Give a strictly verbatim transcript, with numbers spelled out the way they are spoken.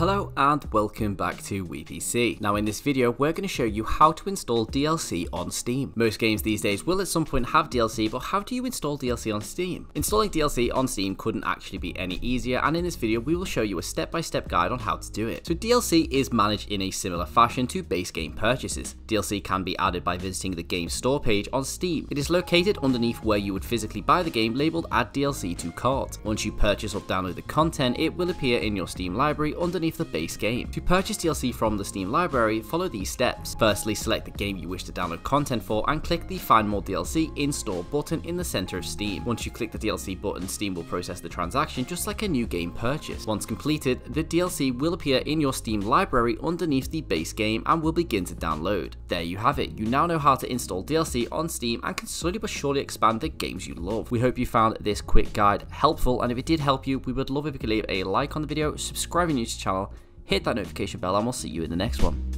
Hello and welcome back to WePC. Now in this video we're going to show you how to install D L C on Steam. Most games these days will at some point have D L C, but how do you install D L C on Steam? Installing D L C on Steam couldn't actually be any easier, and in this video we will show you a step-by-step guide on how to do it. So D L C is managed in a similar fashion to base game purchases. D L C can be added by visiting the game store page on Steam. It is located underneath where you would physically buy the game, labelled Add D L C to Cart. Once you purchase or download the content, it will appear in your Steam library underneath the base game. To purchase D L C from the Steam library, follow these steps. Firstly, select the game you wish to download content for and click the Find More D L C Install button in the center of Steam. Once you click the D L C button, Steam will process the transaction just like a new game purchase. Once completed, the D L C will appear in your Steam library underneath the base game and will begin to download. There you have it. You now know how to install D L C on Steam and can slowly but surely expand the games you love. We hope you found this quick guide helpful, and if it did help you, we would love if you could leave a like on the video, subscribe to our channel, hit that notification bell, and we'll see you in the next one.